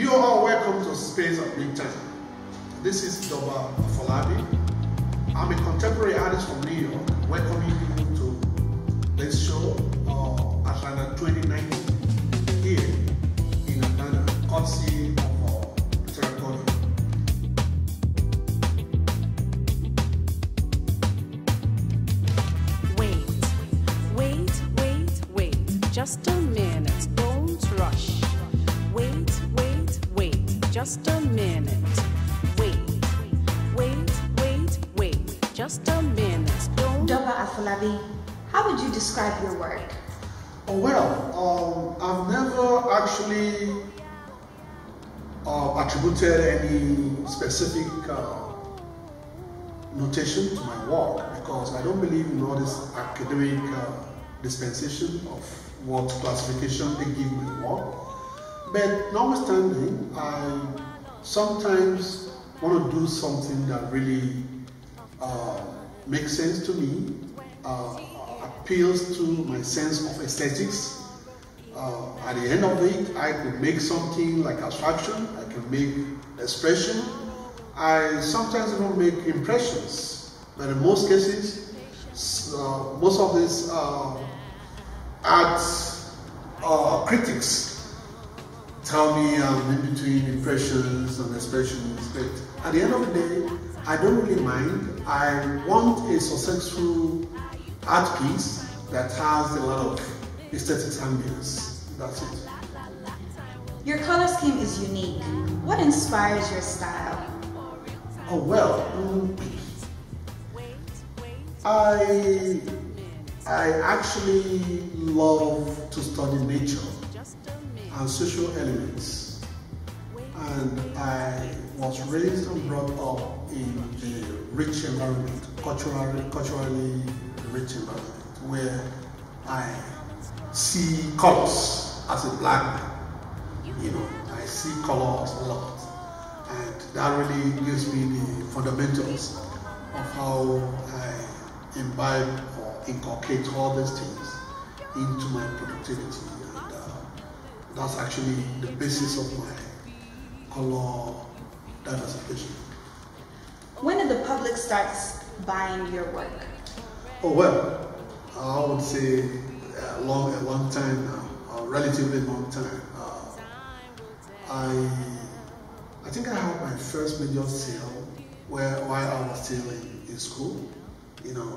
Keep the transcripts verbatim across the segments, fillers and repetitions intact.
You are welcome to Space at Midtown. This is Doba Afolabi. I'm a contemporary artist from New York, welcoming you to this show, uh, Atlanta twenty nineteen, here in Atlanta, courtesy of uh, Terra Cotta. Wait, wait, wait, wait, just a minute, don't rush. Wait, wait, wait, just a minute. Just a minute. Doba Afolabi, how would you describe your work? Oh, well, um, I've never actually uh, attributed any specific uh, notation to my work because I don't believe in all this academic uh, dispensation of what classification they give my work. But notwithstanding, I sometimes want to do something that really Uh, makes sense to me, uh, appeals to my sense of aesthetics. Uh, at the end of it, I could make something like abstraction, I can make expression. I sometimes even make impressions, but in most cases, uh, most of these uh, art uh, critics tell me I'm in between impressions and expressions, but at the end of the day, I don't really mind. I want a successful art piece that has a lot of aesthetic ambience. That's it. Your color scheme is unique. What inspires your style? Oh, well, um, I, I actually love to study nature and social elements. And I was raised and brought up in a rich environment, culturally, culturally rich environment, where I see colors as a black man. You know, I see colors a lot. And that really gives me the fundamentals of how I imbibe or inculcate all these things into my productivity. And uh, that's actually the basis of my color diversification. When did the public start buying your work? Oh, well, I would say a long, a long time now, a relatively long time. Uh, I, I think I had my first major sale where while I was still in, in school. You know,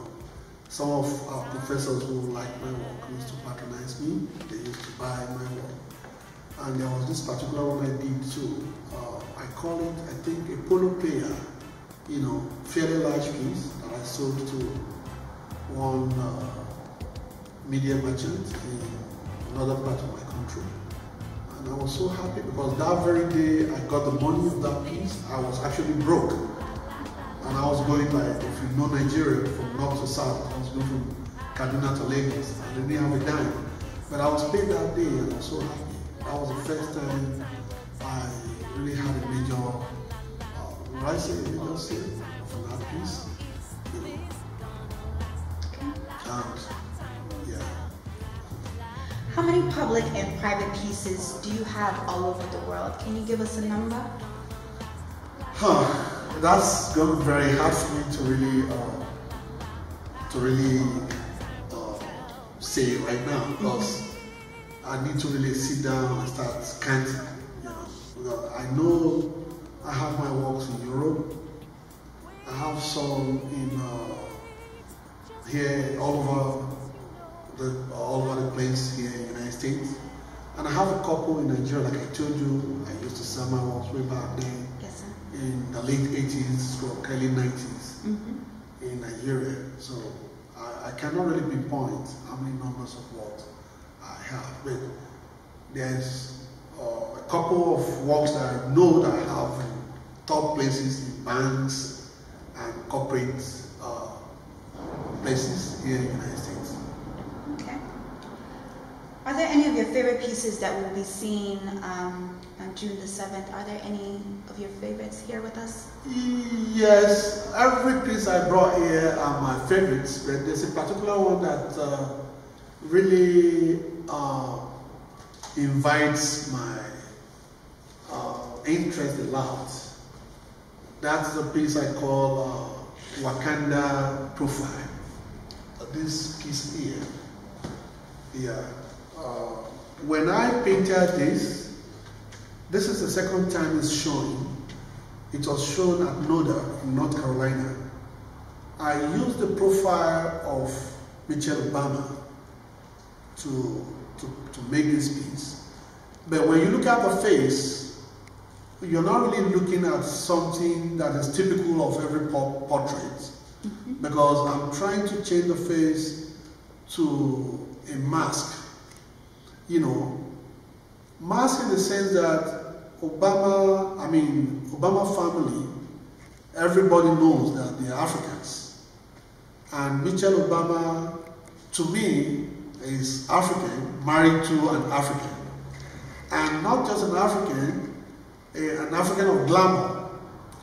some of our professors who liked my work used to patronize me. They used to buy my work, and there was this particular one I did too. Uh, I call it, I think, a polo player. You know, fairly large piece that I sold to one uh, media merchant in another part of my country. And I was so happy because that very day I got the money of that piece, I was actually broke. And I was going like, if you know Nigeria, from north to south, I was going from Kaduna to Lagos. I didn't have a dime. But I was paid that day and I was so happy. That was the first time I really had a major I say just say from that piece, you know. And, yeah. How many public and private pieces do you have all over the world? Can you give us a number? Huh. That's going to be very hard for me to really, uh, to really uh, say right now because mm-hmm. I need to really sit down and start counting. You know, because I know. I have my works in Europe. I have some in uh, here, all over the all over the place here in the United States, and I have a couple in Nigeria. Like I told you, I used to sell my works way back then yes, in the late eighties or early nineties mm-hmm. in Nigeria. So I, I cannot really pinpoint how many numbers of works I have, but there's. Uh, a couple of works that I know that I have in top places in banks and corporate uh, places here in the United States. Okay. Are there any of your favorite pieces that will be seen um, on June the seventh? Are there any of your favorites here with us? Yes, every piece I brought here are my favorites, but there's a particular one that uh, really uh, invites my uh, interest a lot. That's the piece I call uh, Wakanda Profile. Uh, this piece here, yeah. Uh, when I painted this, this is the second time it's shown. It was shown at Noda in North Carolina. I used the profile of Michelle Obama to, to, to make this piece. But when you look at the face, you're not really looking at something that is typical of every portrait, mm-hmm. because I'm trying to change the face to a mask. You know, mask in the sense that Obama, I mean, Obama family, everybody knows that they're Africans. And Michelle Obama, to me, is African, married to an African. And not just an African, a, an African of glamour,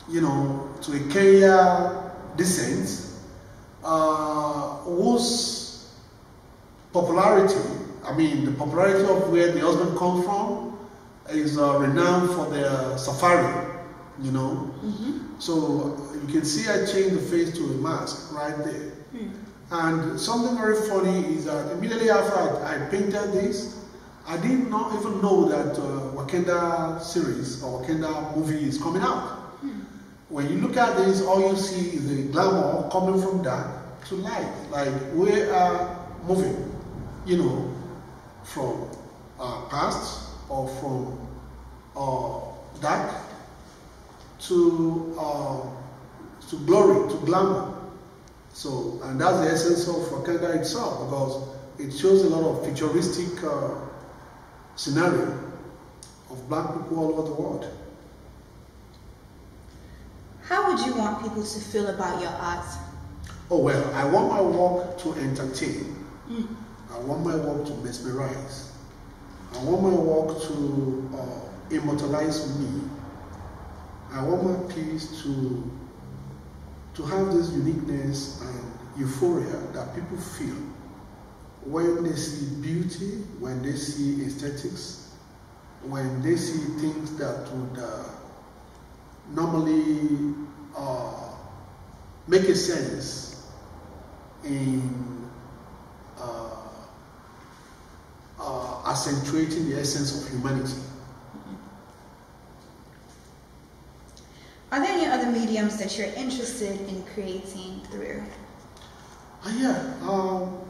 you know, to a Kenya descent, uh, whose popularity, I mean, the popularity of where the husband comes from is uh, renowned for their safari, you know. Mm-hmm. So you can see I changed the face to a mask right there. Mm. And something very funny is that immediately after I, I painted this, I did not even know that uh, Wakanda series or Wakanda movie is coming out. Mm. When you look at this, all you see is the glamour coming from dark to light. Like we are moving, you know, from uh, past or from uh, dark to uh, to glory, to glamour. So, and that's the essence of Wakanda itself, because it shows a lot of futuristic uh, scenario of black people all over the world. How would you want people to feel about your art? Oh well, I want my work to entertain. Mm. I want my work to mesmerize. I want my work to uh, immortalize me. I want my piece to to have this uniqueness and euphoria that people feel when they see beauty, when they see aesthetics, when they see things that would uh, normally uh, make a sense in uh, uh, accentuating the essence of humanity. Are there any other mediums that you're interested in creating through? Uh, yeah. Um,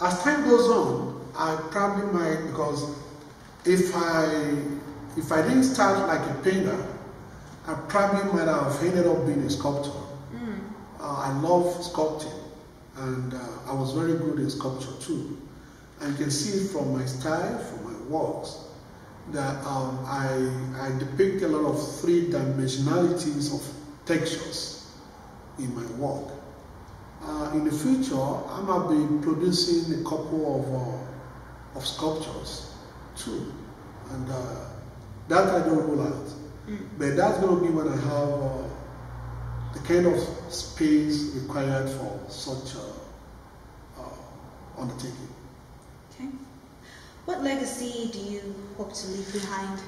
as time goes on, I probably might, because if I if I didn't start like a painter, I probably might have ended up being a sculptor. Mm. Uh, I love sculpting, and uh, I was very good in sculpture too. And you can see from my style, from my works, that um, I, I depict a lot of three-dimensionalities of textures in my work. Uh, in the future, I'm going to be producing a couple of, uh, of sculptures too, and uh, that I don't rule out. Mm. But that's going to be when I have uh, the kind of space required for such uh, uh, undertaking. Okay. What legacy do you hope to leave behind?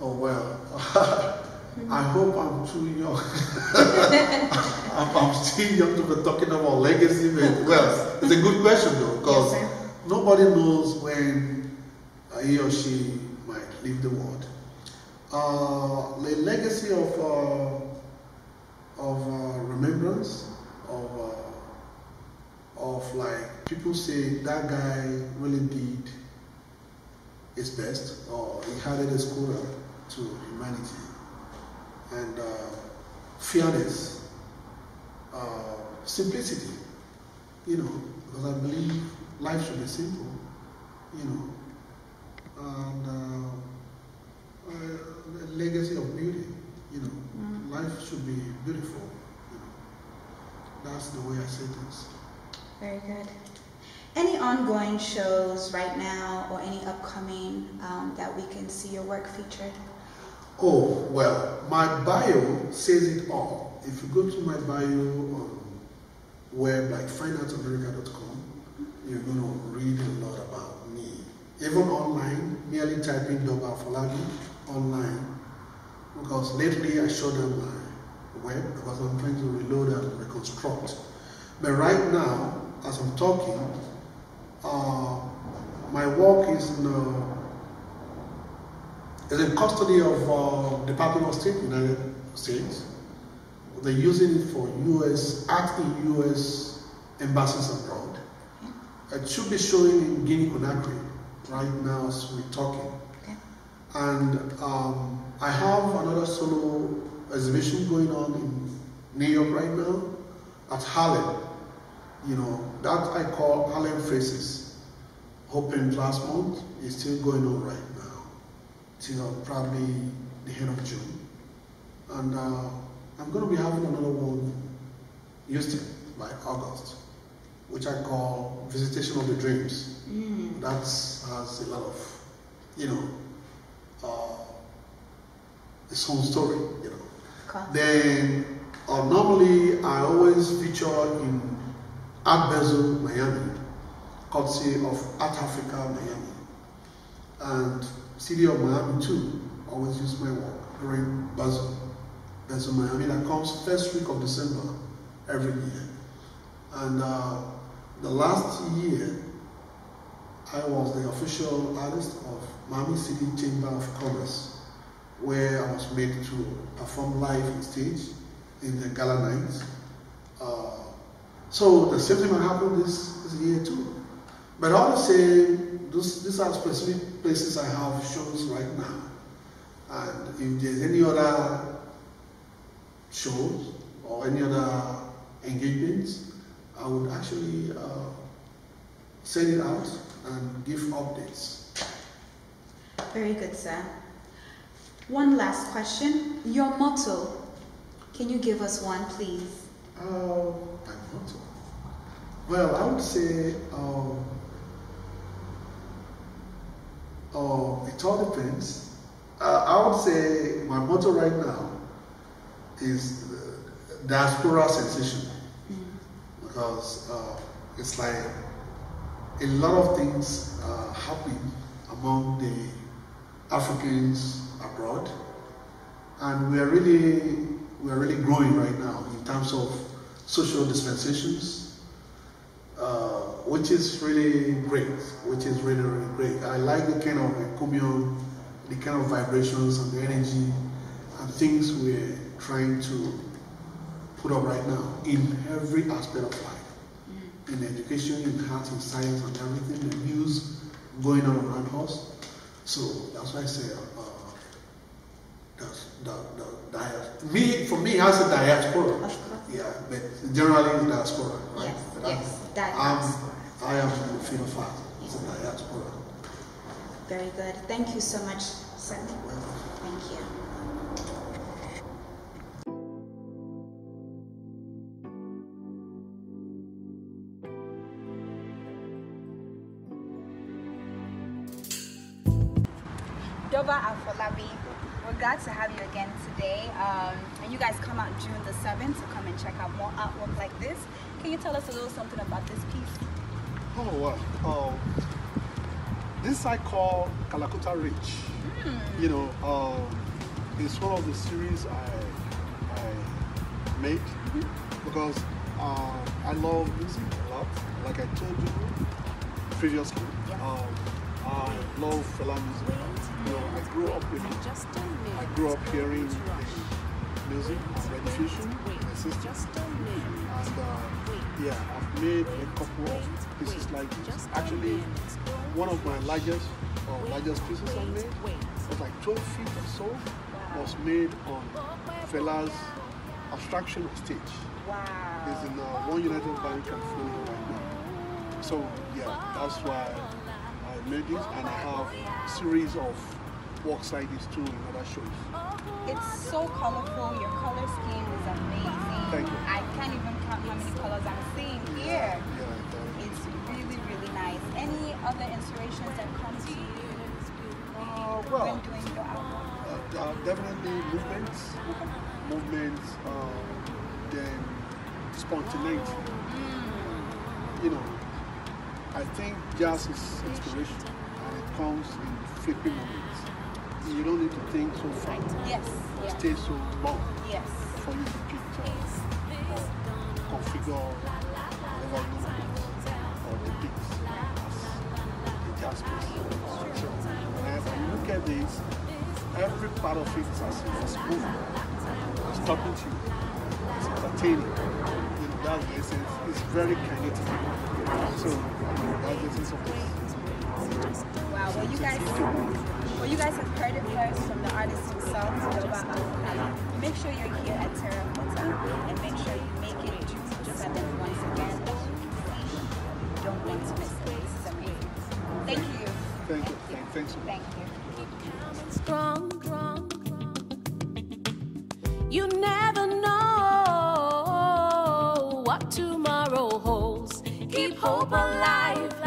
Oh well, mm-hmm. I hope I'm too young. I'm, I'm still young to be talking about legacy. But well, it's a good question though, because yes, nobody knows when he or she might leave the world. Uh, the legacy of uh, of uh, remembrance of. Uh, of like, people say that guy really did his best, or he handed his quota to humanity, and uh, fairness, uh, simplicity, you know, because I believe life should be simple, you know, and uh, uh, a legacy of beauty, you know, mm. life should be beautiful, you know, that's the way I say things. Very good. Any ongoing shows right now or any upcoming um, that we can see your work featured? Oh, well, my bio says it all. If you go to my bio on web, like find out america dot com, you're going to read a lot about me. Even online, merely typing Doba Afolabi Because lately I showed them my web because I'm trying to reload and reconstruct. But right now, as I'm talking, uh, my work is in, uh, is in custody of uh, Department of State, United States. They're using it for U S, at the U S embassies abroad. It should be showing in Guinea Conakry right now as we're talking. And um, I have another solo exhibition going on in New York right now at Harlem. You know, that I call Harlem Faces. Opened last month, it's still going on right now till probably the end of June. And uh, I'm going to be having another one in Houston by August, which I call Visitation of the Dreams. Mm. That has a lot of, you know, Uh, its own story, you know. Okay. Then, uh, normally I always feature in Art Basel, Miami, courtesy of Art Africa, Miami, and City of Miami too. Always use my work during Basel, Basel, Miami. That comes first week of December every year. And uh, the last year, I was the official artist of Miami City Chamber of Commerce, where I was made to perform live on stage in the gala night. Uh, so the same thing happened this, this year too. But I would say this, these are specific places I have shows right now. And if there's any other shows or any other engagements, I would actually uh, send it out and give updates. Very good, sir. One last question. Your motto. Can you give us one, please? Uh, my motto? Well, I would say uh, uh, it all depends. Uh, I would say my motto right now is uh, diaspora sensation. Mm-hmm. Because uh, it's like a lot of things uh, happen among the Africans abroad, and we are really we are really growing right now in terms of social dispensations, uh, which is really great. Which is really really great. I like the kind of the commune, the kind of vibrations and the energy and things we're trying to put up right now in every aspect of life. In education, in art, in science, and everything, the news going on around us. So that's why I say, uh, that's, that, that, that, me, for me, it has a diaspora. Of course. Yeah, but generally it's diaspora, right? Yes, but yes, diaspora. I'm, I am a phenophile, it's a diaspora. Very good. Thank you so much, sir. Thank you. Doba Afolabi, we're glad to have you again today. Um, and you guys come out June the seventh to come and check out more artwork like this. Can you tell us a little something about this piece? Oh, wow. Oh, this I call Kalakuta Rich. Mm. You know, uh, it's one of the series I, I made mm-hmm. because uh, I love music a lot. Like I told you previously, yeah. um, I love fela music. You know, I grew up with it. I grew up hearing music and registration, my sister. And uh, yeah, I've made a couple of pieces like this. Actually, one of my largest or uh, largest pieces I made was like twelve feet or so, was made on Fela's abstraction stage. Wow. It's in uh, One United Bank, California right now. So yeah, that's why made this, and I have a series of walks like this too in other shows. It's so colorful, your color scheme is amazing. Thank you. I can't even count how many colors I'm seeing here. Yeah, yeah, it's really, really nice. Any other inspirations that come to you uh, well, when doing your album? Uh, uh, definitely movements, movements, uh, then spontaneity. Mm. You know, I think jazz is inspiration, and it comes in flipping moments. you don't need to think so far. Yes. Yeah. Stay so long. Yes. For you to picture or configure whatever you want or depict the justice. So when you look at this, every part of it is as if it's moving. It's talking to you. It's entertaining. In that essence, it's very kinetic. So that's the essence of this. Wow, well you guys well you guys have heard it first from the artist himself, Doba Afolabi. Make sure you're here at Terra Cotta and make sure you make it so that once again you don't want to miss it. This is amazing. Thank you. Thank you. Thank you. Thank you. Keep coming strong, strong, strong. You never know what tomorrow holds. Keep hope alive.